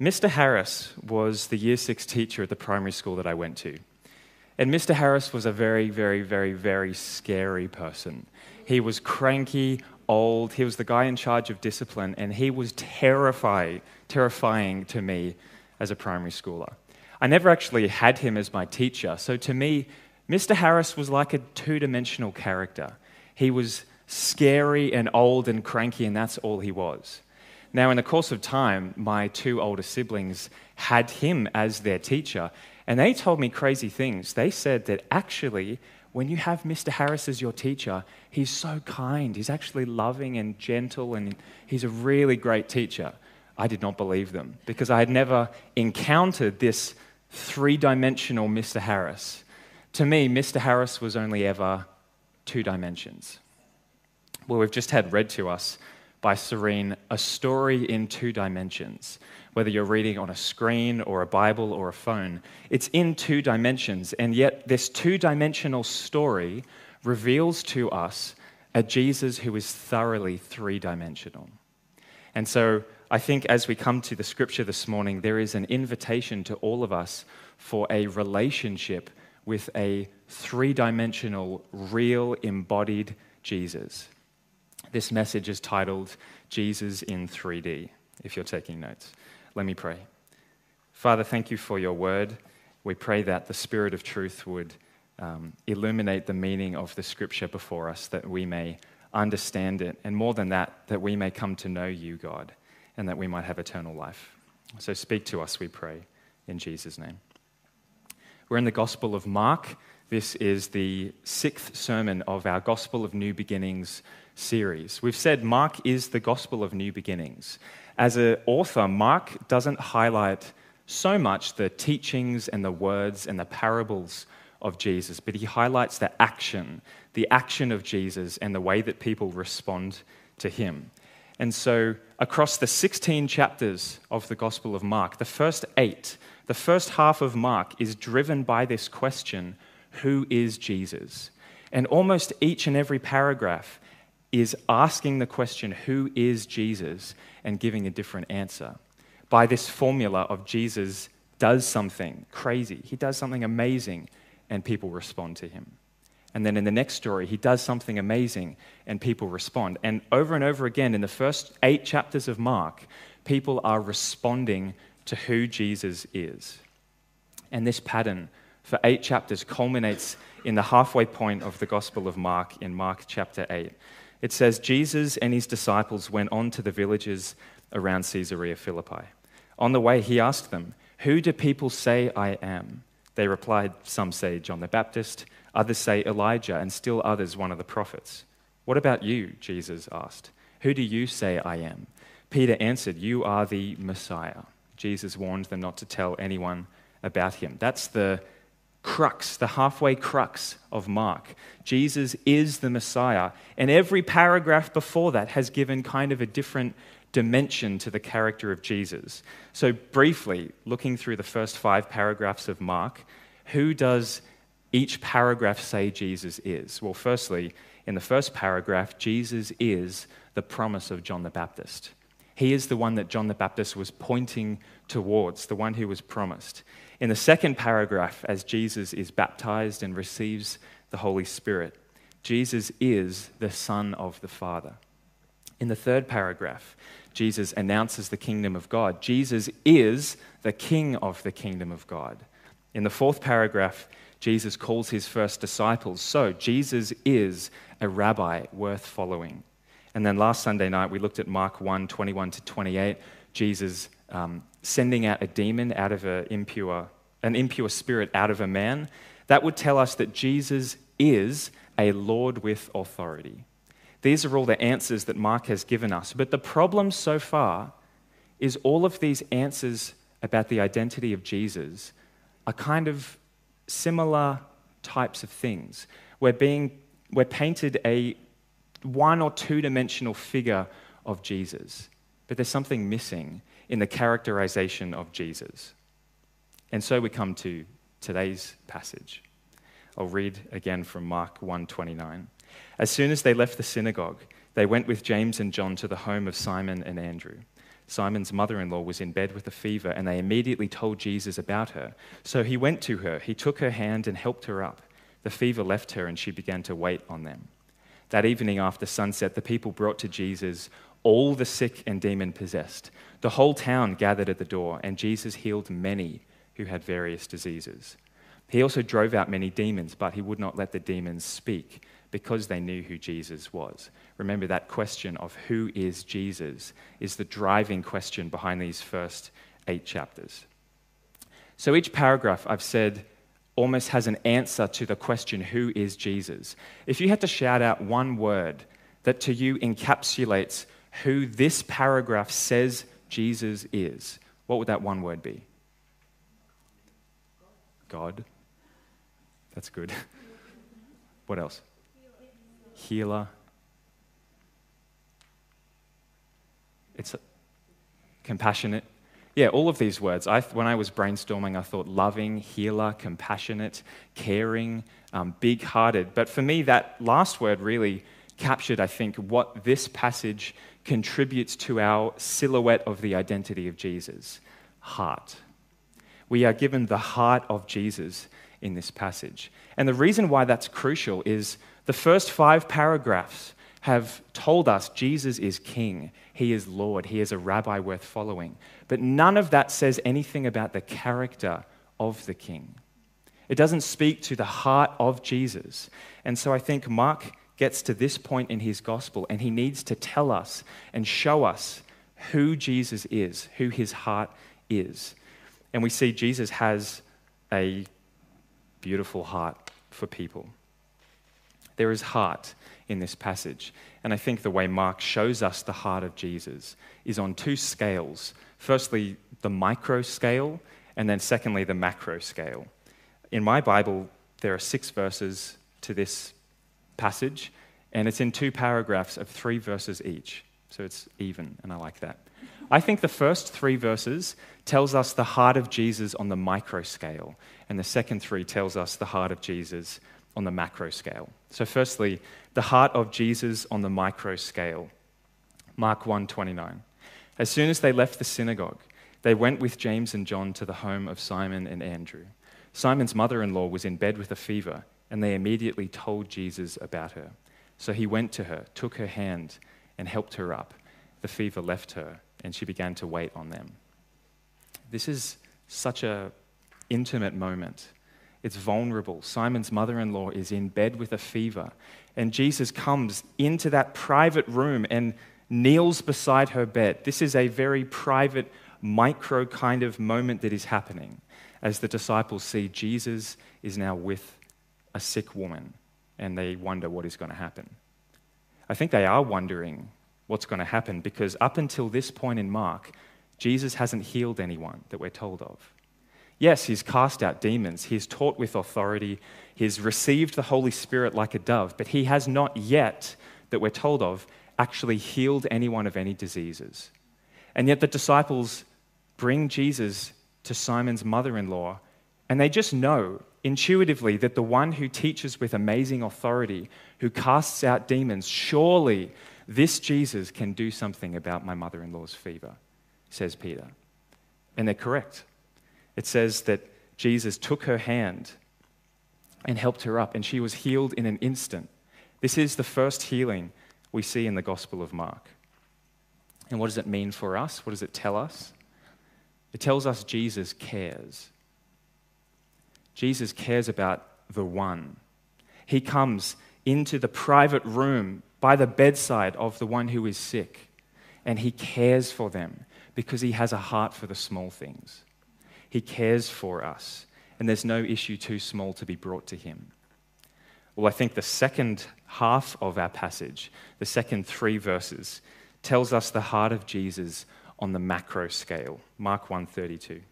Mr. Harris was the Year 6 teacher at the primary school that I went to. And Mr. Harris was a very, very, very, very scary person. He was cranky, old. He was the guy in charge of discipline, and he was terrifying to me as a primary schooler. I never actually had him as my teacher, so to me, Mr. Harris was like a two-dimensional character. He was scary and old and cranky, and that's all he was. Now, in the course of time, my two older siblings had him as their teacher, and they told me crazy things. They said that actually, when you have Mr. Harris as your teacher, he's so kind. He's actually loving and gentle, and he's a really great teacher. I did not believe them because I had never encountered this three-dimensional Mr. Harris. To me, Mr. Harris was only ever two dimensions. Well, we've just had read to us by Serene, a story in two dimensions. Whether you're reading on a screen or a Bible or a phone, it's in two dimensions. And yet this two-dimensional story reveals to us a Jesus who is thoroughly three-dimensional. And so I think as we come to the scripture this morning, there is an invitation to all of us for a relationship with a three-dimensional, real, embodied Jesus. This message is titled, Jesus in 3D, if you're taking notes. Let me pray. Father, thank you for your word. We pray that the Spirit of truth would illuminate the meaning of the scripture before us, that we may understand it, and more than that, that we may come to know you, God, and that we might have eternal life. So speak to us, we pray, in Jesus' name. We're in the Gospel of Mark. This is the 6th sermon of our Gospel of New Beginnings series. We've said Mark is the Gospel of New Beginnings. As an author, Mark doesn't highlight so much the teachings and the words and the parables of Jesus, but he highlights the action of Jesus and the way that people respond to him. And so across the 16 chapters of the Gospel of Mark, the first 8, the first half of Mark is driven by this question, who is Jesus? And almost each and every paragraph is asking the question, who is Jesus? And giving a different answer. By this formula of Jesus does something crazy. He does something amazing, and people respond to him. And then in the next story, he does something amazing, and people respond. And over again, in the first 8 chapters of Mark, people are responding to who Jesus is. And this pattern for 8 chapters culminates in the halfway point of the Gospel of Mark in Mark chapter 8. It says, Jesus and his disciples went on to the villages around Caesarea Philippi. On the way, he asked them, who do people say I am? They replied, some say John the Baptist, others say Elijah, and still others one of the prophets. What about you? Jesus asked. Who do you say I am? Peter answered, you are the Messiah. Jesus warned them not to tell anyone about him. That's the crux, the halfway crux of Mark. Jesus is the Messiah, and every paragraph before that has given kind of a different dimension to the character of Jesus. So briefly, looking through the first 5 paragraphs of Mark, who does each paragraph say Jesus is? Well, firstly, in the first paragraph, Jesus is the promise of John the Baptist. He is the one that John the Baptist was pointing towards, the one who was promised. In the second paragraph, as Jesus is baptized and receives the Holy Spirit, Jesus is the Son of the Father. In the third paragraph, Jesus announces the kingdom of God. Jesus is the King of the kingdom of God. In the fourth paragraph, Jesus calls his first disciples. So Jesus is a rabbi worth following. And then last Sunday night, we looked at Mark 1, 21 to 28, Jesus sending out a demon out of an impure spirit out of a man. That would tell us that Jesus is a Lord with authority. These are all the answers that Mark has given us. But the problem so far is all of these answers about the identity of Jesus are kind of similar types of things. We're painted a one or two-dimensional figure of Jesus. But there's something missing in the characterization of Jesus. And so we come to today's passage. I'll read again from Mark 1:29. As soon as they left the synagogue, they went with James and John to the home of Simon and Andrew. Simon's mother-in-law was in bed with a fever, and they immediately told Jesus about her. So he went to her, he took her hand and helped her up. The fever left her, and she began to wait on them. That evening after sunset, the people brought to Jesus all the sick and demon-possessed. The whole town gathered at the door, and Jesus healed many who had various diseases. He also drove out many demons, but he would not let the demons speak because they knew who Jesus was. Remember, that question of who is Jesus is the driving question behind these first 8 chapters. So each paragraph, I've said, almost has an answer to the question, who is Jesus? If you had to shout out one word that to you encapsulates who this paragraph says Jesus is, what would that one word be? God. That's good. What else? Healer. It's compassionate. Yeah, all of these words. When I was brainstorming, I thought loving, healer, compassionate, caring, big-hearted. But for me, that last word really captured, I think, what this passage contributes to our silhouette of the identity of Jesus. Heart. We are given the heart of Jesus in this passage. And the reason why that's crucial is the first 5 paragraphs have told us Jesus is king, he is Lord, he is a rabbi worth following. But none of that says anything about the character of the king. It doesn't speak to the heart of Jesus. And so I think Mark gets to this point in his gospel and he needs to tell us and show us who Jesus is, who his heart is. And we see Jesus has a beautiful heart for people. There is heart in this passage. And I think the way Mark shows us the heart of Jesus is on 2 scales. Firstly, the micro scale, and then secondly, the macro scale. In my Bible, there are 6 verses to this passage, and it's in 2 paragraphs of 3 verses each. So it's even, and I like that. I think the first 3 verses tells us the heart of Jesus on the micro scale, and the second 3 tells us the heart of Jesus on the macro scale. So firstly, the heart of Jesus on the micro scale. Mark 1:29. As soon as they left the synagogue, they went with James and John to the home of Simon and Andrew. Simon's mother-in-law was in bed with a fever, and they immediately told Jesus about her. So he went to her, took her hand, and helped her up. The fever left her, and she began to wait on them. This is such an intimate moment. It's vulnerable. Simon's mother-in-law is in bed with a fever, and Jesus comes into that private room and kneels beside her bed. This is a very private, micro kind of moment that is happening as the disciples see Jesus is now with a sick woman, and they wonder what is going to happen. I think they are wondering what's going to happen, because up until this point in Mark, Jesus hasn't healed anyone that we're told of. Yes, he's cast out demons, he's taught with authority, he's received the Holy Spirit like a dove, but he has not yet, that we're told of, actually healed anyone of any diseases. And yet the disciples bring Jesus to Simon's mother-in-law, and they just know intuitively that the one who teaches with amazing authority, who casts out demons, surely this Jesus can do something about my mother-in-law's fever, says Peter. And they're correct. It says that Jesus took her hand and helped her up, and she was healed in an instant. This is the first healing we see in the Gospel of Mark. And what does it mean for us? What does it tell us? It tells us Jesus cares. Jesus cares about the one. He comes into the private room by the bedside of the one who is sick, and he cares for them because he has a heart for the small things. He cares for us, and there's no issue too small to be brought to him. Well, I think the second half of our passage, the second 3 verses, tells us the heart of Jesus on the macro scale. Mark 1:32.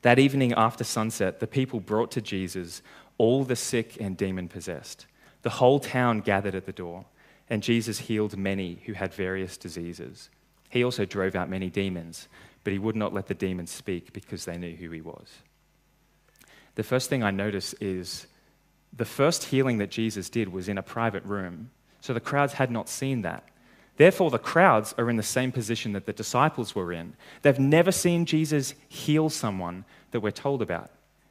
That evening after sunset, the people brought to Jesus all the sick and demon-possessed. The whole town gathered at the door, and Jesus healed many who had various diseases. He also drove out many demons, but he would not let the demons speak because they knew who he was. The first thing I notice is the first healing that Jesus did was in a private room, so the crowds had not seen that. Therefore, the crowds are in the same position that the disciples were in. They've never seen Jesus heal someone that we're told about.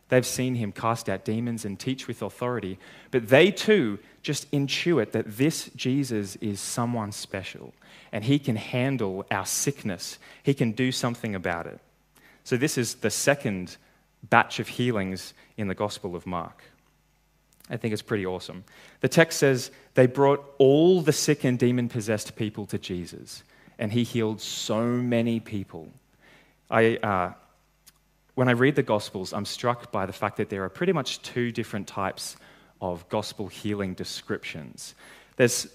They've seen him cast out demons and teach with authority, but they too just intuit that this Jesus is someone special, and he can handle our sickness. He can do something about it. So this is the second batch of healings in the Gospel of Mark. I think it's pretty awesome. The text says, they brought all the sick and demon-possessed people to Jesus, and he healed so many people. When I read the Gospels, I'm struck by the fact that there are pretty much two different types of gospel healing descriptions. There's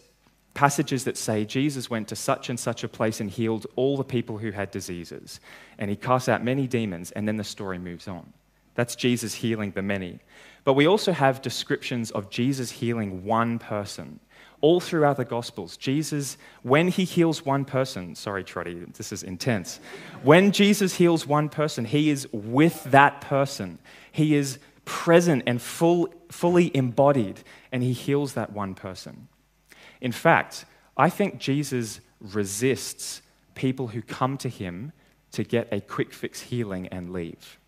passages that say Jesus went to such and such a place and healed all the people who had diseases, and he cast out many demons, and then the story moves on. That's Jesus healing the many. But we also have descriptions of Jesus healing one person. All throughout the Gospels, Jesus, when he heals one person, sorry, Trotty, this is intense. When Jesus heals one person, he is with that person. He is present and fully embodied, and he heals that one person. In fact, I think Jesus resists people who come to him to get a quick fix healing and leave.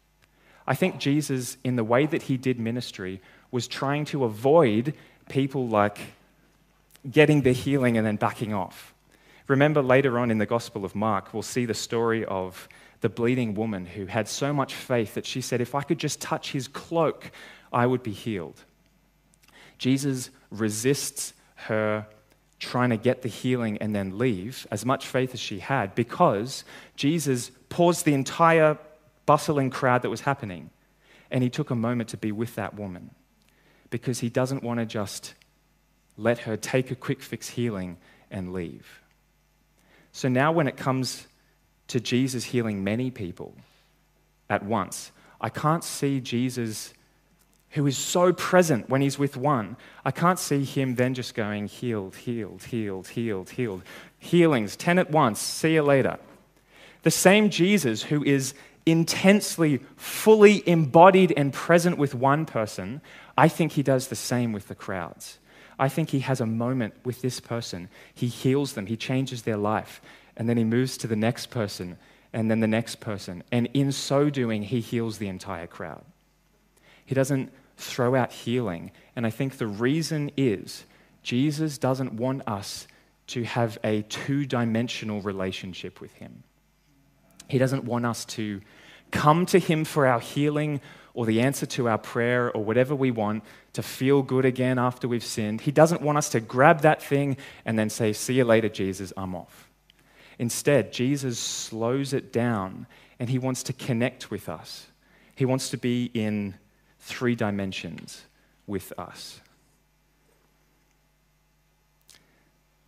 I think Jesus, in the way that he did ministry, was trying to avoid people like getting the healing and then backing off. Remember, later on in the Gospel of Mark, we'll see the story of the bleeding woman who had so much faith that she said, if I could just touch his cloak, I would be healed. Jesus resists her trying to get the healing and then leave, as much faith as she had, because Jesus paused the entire bustling crowd that was happening, and he took a moment to be with that woman, because he doesn't want to just let her take a quick fix healing and leave. So now when it comes to Jesus healing many people at once, I can't see Jesus, who is so present when he's with one, I can't see him then just going, healed, healed, healed, healed, healed. Healings, 10 at once, see you later. The same Jesus who is intensely, fully embodied and present with one person, I think he does the same with the crowds. I think he has a moment with this person. He heals them, he changes their life, and then he moves to the next person, and then the next person. And in so doing, he heals the entire crowd. He doesn't throw out healing. And I think the reason is Jesus doesn't want us to have a two-dimensional relationship with him. He doesn't want us to come to him for our healing or the answer to our prayer or whatever we want, to feel good again after we've sinned. He doesn't want us to grab that thing and then say, see you later, Jesus, I'm off. Instead, Jesus slows it down and he wants to connect with us. He wants to be in three dimensions with us.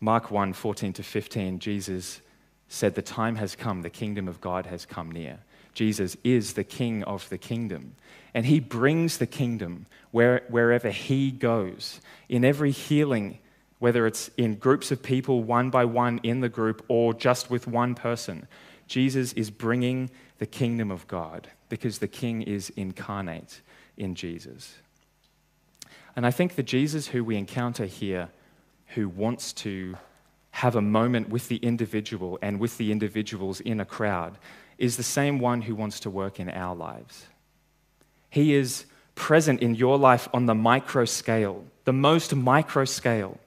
Mark 1, 14 to 15, Jesus said, the time has come, the kingdom of God has come near. Jesus is the king of the kingdom, and he brings the kingdom wherever he goes. In every healing, whether it's in groups of people, one by one in the group, or just with one person, Jesus is bringing the kingdom of God, because the king is incarnate in Jesus. And I think the Jesus who we encounter here, who wants to have a moment with the individual and with the individuals in a crowd, is the same one who wants to work in our lives. He is present in your life on the micro scale, the most micro scale,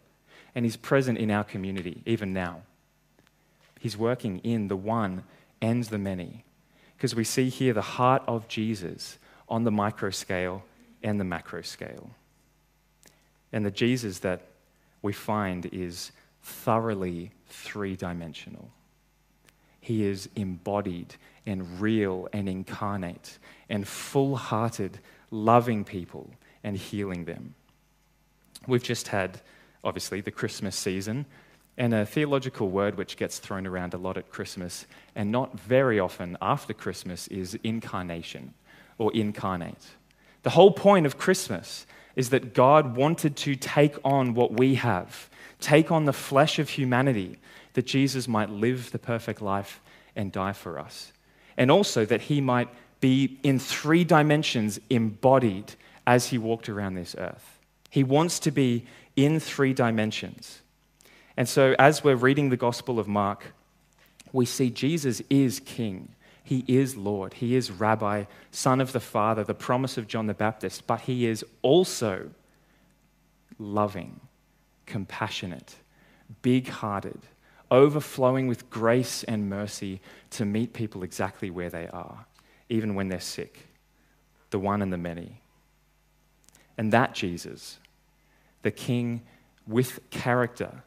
and he's present in our community, even now. He's working in the one and the many, because we see here the heart of Jesus on the micro scale and the macro scale. And the Jesus that we find is thoroughly three-dimensional. He is embodied and real and incarnate and full-hearted, loving people and healing them. We've just had, obviously, the Christmas season, and a theological word which gets thrown around a lot at Christmas and not very often after Christmas is incarnation or incarnate. The whole point of Christmas is that God wanted to take on what we have, take on the flesh of humanity, that Jesus might live the perfect life and die for us. And also that he might be in three dimensions embodied as he walked around this earth. He wants to be in three dimensions. And so as we're reading the Gospel of Mark, we see Jesus is King. He is Lord. He is Rabbi, Son of the Father, the promise of John the Baptist. But he is also loving, compassionate, big-hearted, overflowing with grace and mercy to meet people exactly where they are, even when they're sick, the one and the many. And that Jesus, the King with character,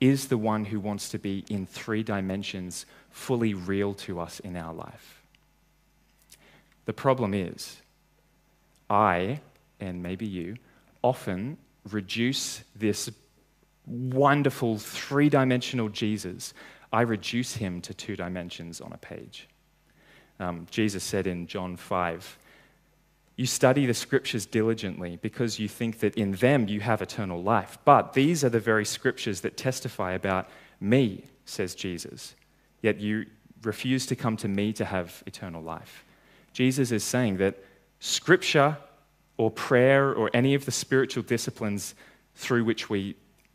is the one who wants to be in three dimensions fully real to us in our life. The problem is, I, and maybe you, often reduce this wonderful three-dimensional Jesus, I reduce him to two dimensions on a page. Jesus said in John 5, "You study the scriptures diligently because you think that in them you have eternal life. But these are the very scriptures that testify about me," says Jesus. "Yet you refuse to come to me to have eternal life." Jesus is saying that scripture or prayer or any of the spiritual disciplines through which we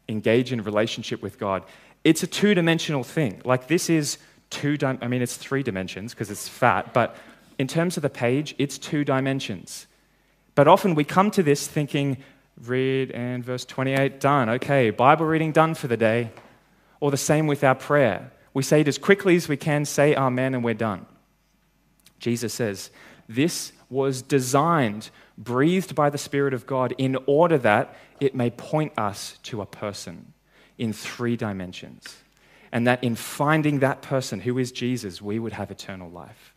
engage in relationship with God, it's a two-dimensional thing. Like this is it's three dimensions because it's fat, but in terms of the page, it's two dimensions. But often we come to this thinking, read and verse 28, done. Okay, Bible reading done for the day. Or the same with our prayer. We say it as quickly as we can, say amen, and we're done. Jesus says, this was designed, breathed by the Spirit of God in order that it may point us to a person in three dimensions. And that in finding that person who is Jesus, we would have eternal life.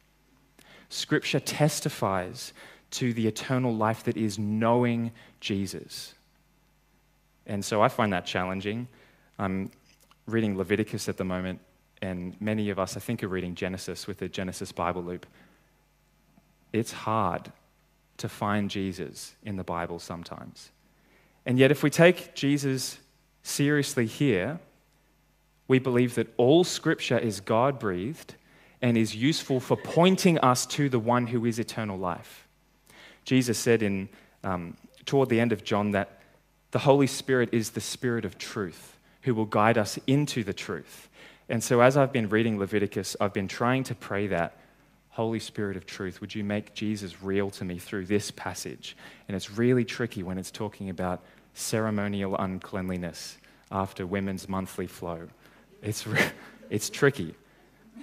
Scripture testifies to the eternal life that is knowing Jesus. And so I find that challenging. I'm reading Leviticus at the moment, and many of us, I think, are reading Genesis with the Genesis Bible loop. It's hard to find Jesus in the Bible sometimes. And yet if we take Jesus seriously here, we believe that all Scripture is God-breathed and is useful for pointing us to the one who is eternal life. Jesus said in toward the end of John that the Holy Spirit is the Spirit of truth who will guide us into the truth. And so as I've been reading Leviticus, I've been trying to pray that, Holy Spirit of truth, would you make Jesus real to me through this passage? And it's really tricky when it's talking about ceremonial uncleanliness after women's monthly flow. It's tricky.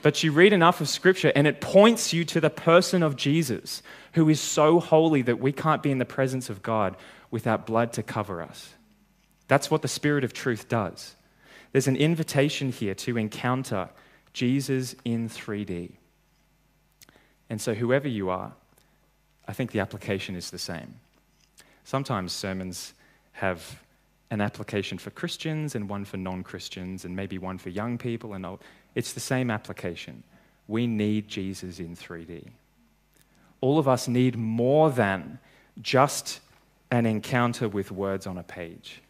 But you read enough of Scripture and it points you to the person of Jesus, who is so holy that we can't be in the presence of God without blood to cover us. That's what the Spirit of truth does. There's an invitation here to encounter Jesus in 3D. And so whoever you are, I think the application is the same. Sometimes sermons have an application for Christians and one for non-Christians and maybe one for young people and old. It's the same application. We need Jesus in 3D. All of us need more than just an encounter with words on a page.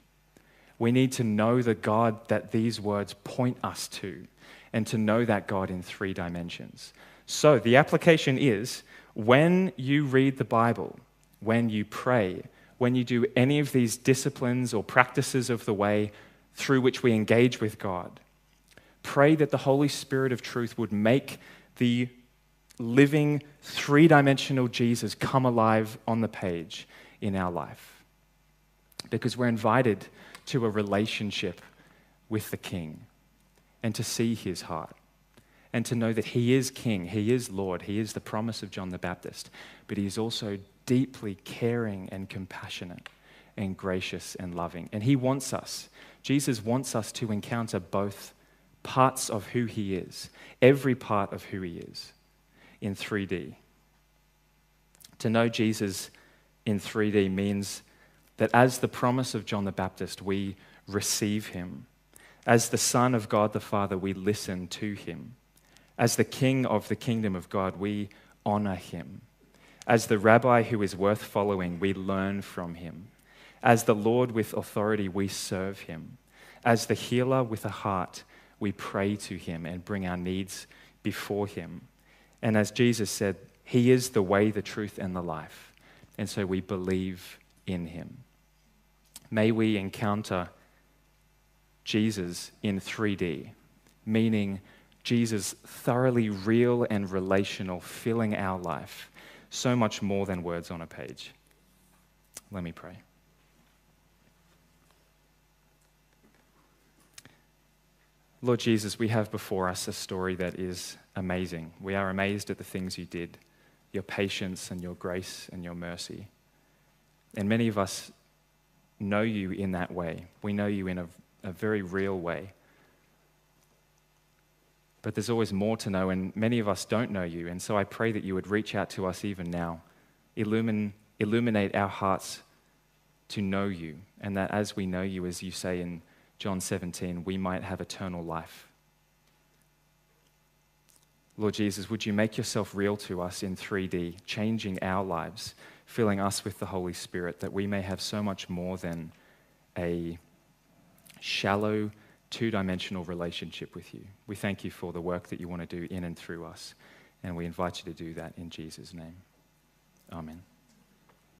We need to know the God that these words point us to and to know that God in three dimensions. So the application is, when you read the Bible, when you pray, when you do any of these disciplines or practices of the way through which we engage with God, pray that the Holy Spirit of truth would make the living three-dimensional Jesus come alive on the page in our life. Because we're invited to a relationship with the King and to see his heart. And to know that he is King, he is Lord, he is the promise of John the Baptist, but he is also deeply caring and compassionate and gracious and loving. And Jesus wants us to encounter both parts of who he is, every part of who he is, in 3D. To know Jesus in 3D means that as the promise of John the Baptist, we receive him. As the Son of God the Father, we listen to him. As the King of the kingdom of God, we honor him. As the Rabbi who is worth following, we learn from him. As the Lord with authority, we serve him. As the healer with a heart, we pray to him and bring our needs before him. And as Jesus said, he is the way, the truth, and the life. And so we believe in him. May we encounter Jesus in 3D, meaning Jesus thoroughly real and relational, filling our life, so much more than words on a page. Let me pray. Lord Jesus, we have before us a story that is amazing. We are amazed at the things you did, your patience and your grace and your mercy. And many of us know you in that way. We know you in a very real way. But there's always more to know, and many of us don't know you. And so I pray that you would reach out to us even now, illuminate our hearts to know you, and that as we know you, as you say in John 17, we might have eternal life. Lord Jesus, would you make yourself real to us in 3D, changing our lives, filling us with the Holy Spirit, that we may have so much more than a shallow, two-dimensional relationship with you. We thank you for the work that you want to do in and through us, and we invite you to do that in Jesus' name. Amen.